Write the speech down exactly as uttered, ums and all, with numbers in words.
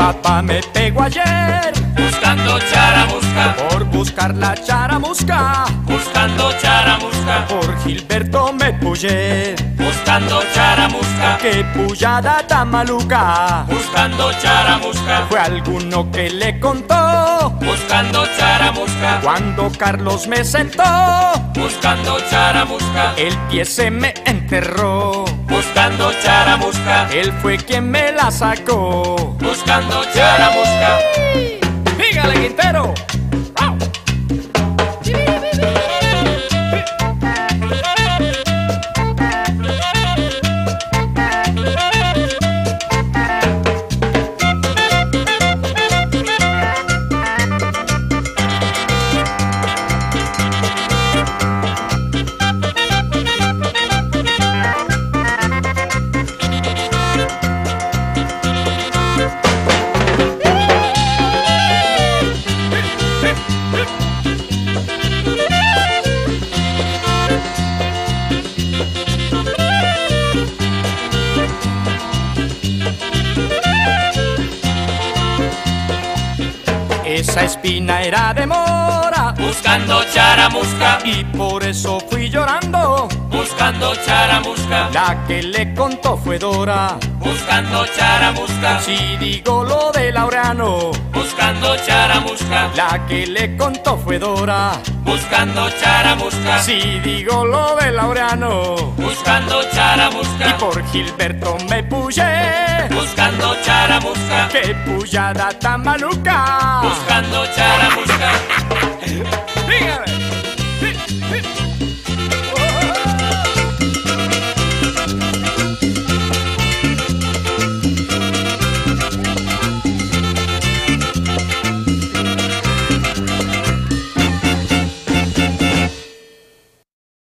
papá me pegó ayer buscando charamusca, por buscar la charamusca, buscando charamusca, por Gilberto me puyé buscando charamusca, qué puyada tan maluca, buscando charamusca, fue alguno que le contó buscando charamusca, cuando Carlos me sentó buscando charamusca, el pie se me enterró buscando charamusca, él fue quien me la sacó buscando charamusca. ¡Dígale, Quintero! ¡Au! Esa espina era de Mora, buscando charamusca, y por eso fui llorando, buscando charamusca. La que le contó fue Dora, buscando charamusca. Si digo lo de Laureano, buscando charamusca. La que le contó fue Dora, buscando charamusca. Si digo lo de Laureano, buscando charamusca. Y por Gilberto me puse, buscando charamusca. Qué puyada tan maluca, buscando charamusca.